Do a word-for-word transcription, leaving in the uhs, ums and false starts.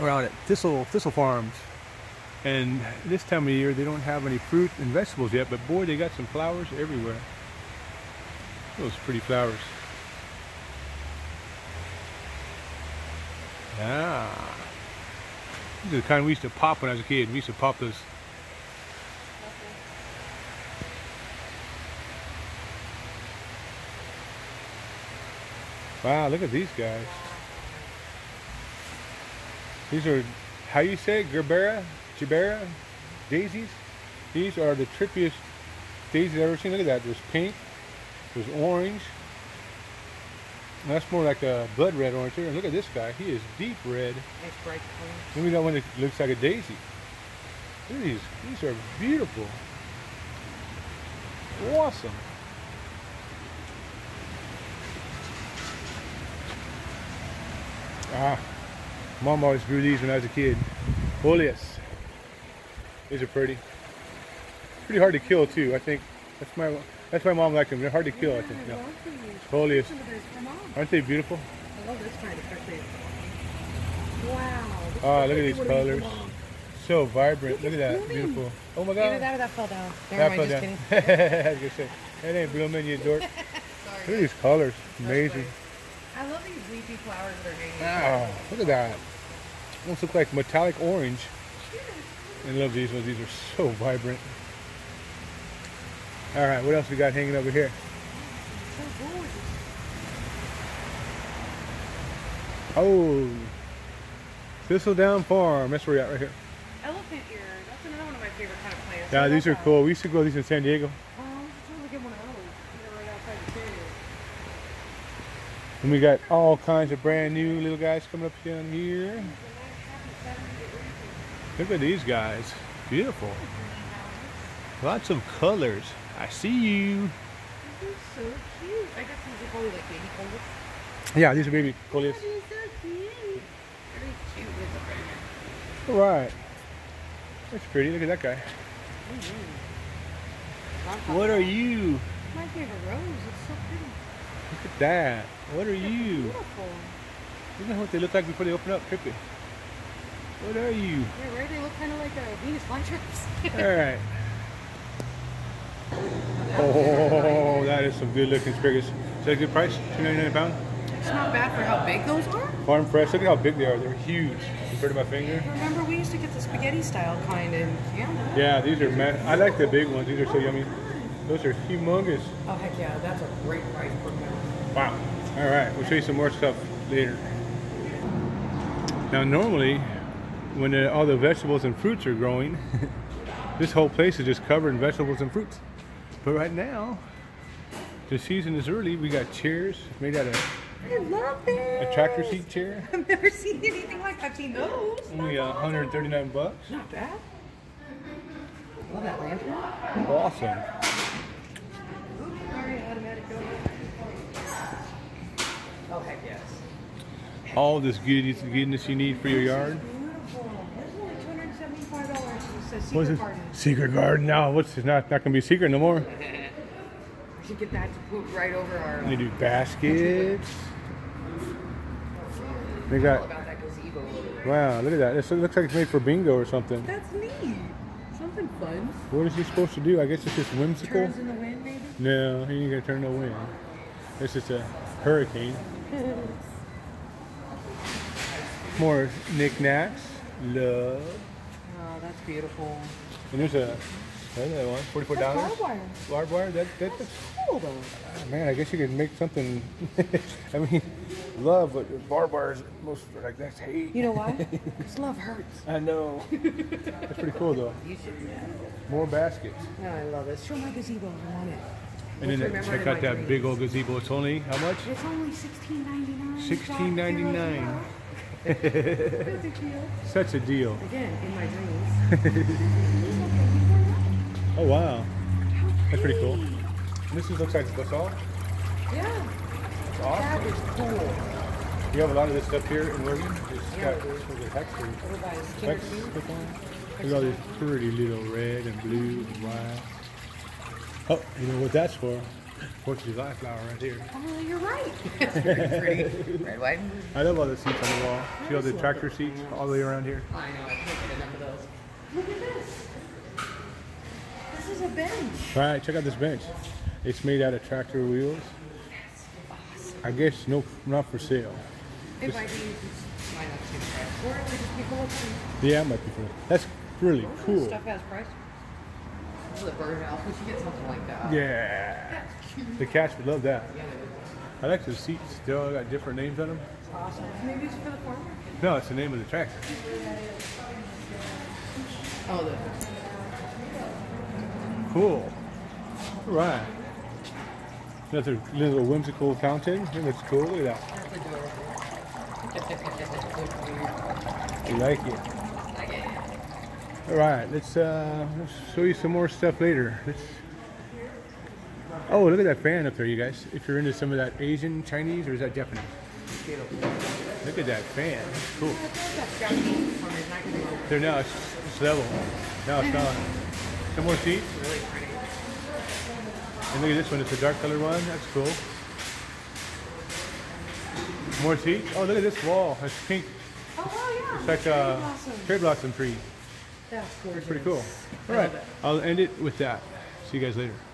around at Thistle, Thistle Farms. And this time of year, they don't have any fruit and vegetables yet, but boy, they got some flowers everywhere. Those pretty flowers. Ah. These are the kind we used to pop when I was a kid. We used to pop those. Wow, look at these guys. These are, how you say it? Gerbera? Gerbera? Daisies? These are the trippiest daisies I've ever seen. Look at that. There's pink. There's orange. And that's more like a blood red orange here. And look at this guy. He is deep red. Nice bright color. Then we got one that looks like a daisy. Look at these. These are beautiful. Awesome. Ah, Mom always grew these when I was a kid. Folius. These are pretty. Pretty hard to kill too, I think. That's my that's my mom liked them. They're hard to kill, yeah, I think. No. Folius. Aren't they beautiful? I love this kind of picture. Wow. Ah, look at these colors. So vibrant. Look, look at blooming. That. Beautiful. Oh my God. Either that or that fell down. There, that fell just down. I was gonna say, that ain't blooming, you dork. Sorry. Look at these colors. Amazing. I love these leafy flowers that are hanging. Oh, look at that. Almost look like metallic orange. I love these ones. These are so vibrant. All right, what else we got hanging over here? So gorgeous. Oh, Thistledown Farm. That's where we're at right here. Elephant ear. That's another one of my favorite kind of plants. Yeah, these are cool. We used to grow these in San Diego. Oh, I was trying to get one of those. They're right outside the studio. And we got all kinds of brand new little guys coming up down here. Look at these guys. Beautiful. Lots of colors. I see you. These are so cute. I guess these are probably like baby coleus. Yeah, these are baby coleus. Oh, these are cute. Very cute with the all right. That's pretty. Look at that guy. Mm-hmm. What are you? My favorite rose. It's so pretty. Look at that. What are you? Beautiful. Isn't that what they look like before they open up? Trippy. What are you? They're weird. They look kind of like a Venus flytraps. All right. Oh, that is some good-looking asparagus. Is that a good price? two ninety-nine a pound. It's not bad for how big those are. Farm fresh. Look at how big they are. They're huge. Compared to my finger. Remember, we used to get the spaghetti-style kind in Canada. Yeah, these are. Mad. I like the big ones. These are so yummy. Those are humongous. Oh heck yeah, that's a great price for them. Wow. All right, we'll show you some more stuff later. Now, normally, when the, all the vegetables and fruits are growing, this whole place is just covered in vegetables and fruits. But right now, the season is early. We got chairs made out of I love this. A tractor seat chair. I've never seen anything like that. I've seen those. Only uh, one hundred thirty-nine bucks. Not bad. I love that lantern. Awesome. Oh heck yes. All this goodness, goodness you need for your yard. What's it? Secret garden. Now what's it's not not gonna be secret no more. We should get that to put right over our. They do baskets. They got. Wow, look at that! It looks like it's made for bingo or something. That's neat. Something fun. What is he supposed to do? I guess it's just whimsical. Turns in the wind, maybe. No, he ain't gonna turn no wind. It's just a hurricane. More knickknacks. Love. Oh, that's beautiful. And there's a another one, forty-four dollars. Barbed wire. Barbed wire. That, that, that's cool though. Uh, man, I guess you could make something. I mean, love, but barbed wire is most like that's hate. You know why? Because love hurts. I know. That's pretty cool though. You should do that. More baskets. No, I love it. Show my gazebo. I want it. And then it, check out that dreams. Big old gazebo. It's only how much? It's only sixteen ninety-nine. sixteen ninety-nine. That's a deal. Such a deal. Again, in my dreams. Oh wow, that's pretty cool. And this is, looks like basalt. Yeah. That's awesome. That is cool. You have a lot of this stuff here in Oregon. It's yeah, got hex. Look at all these pretty little red and blue and white. Oh, you know what that's for? Portuguese eyeflower right here. Oh, you're right. It's very pretty. Red, white, and blue. I love all the seats on the wall. See all the tractor seats all the way around here? I know. I can't get enough of those. Look at this. This is a bench. All right, check out this bench. It's made out of tractor wheels. That's awesome. I guess no, not for sale. It just, might be. Might not be for price. Or just people up to. Yeah, it might be for price. That's really oh, cool. Stuff has price. The birdhouse, we should get something like that. Yeah. The cats would love that. Yeah, I like the seats. They all got different names on them. It's awesome. Maybe it's for the farm market. No, it's the name of the tractor. Oh, the. Cool. All right. Another little whimsical fountain. It looks cool. Look at that. You like it. All right. Let's, uh, let's show you some more stuff later. Let's. Oh, look at that fan up there, you guys. If you're into some of that Asian, Chinese, or is that Japanese? Look at that fan. That's cool. There now. It's, it's level. Now it's gone. Some more seats. Really pretty. And look at this one. It's a dark color one. That's cool. More seats. Oh, look at this wall. It's pink. Oh, oh yeah. It's like a cherry blossom. cherry blossom tree. That's gorgeous. It's pretty cool. All right. I'll end it with that. See you guys later.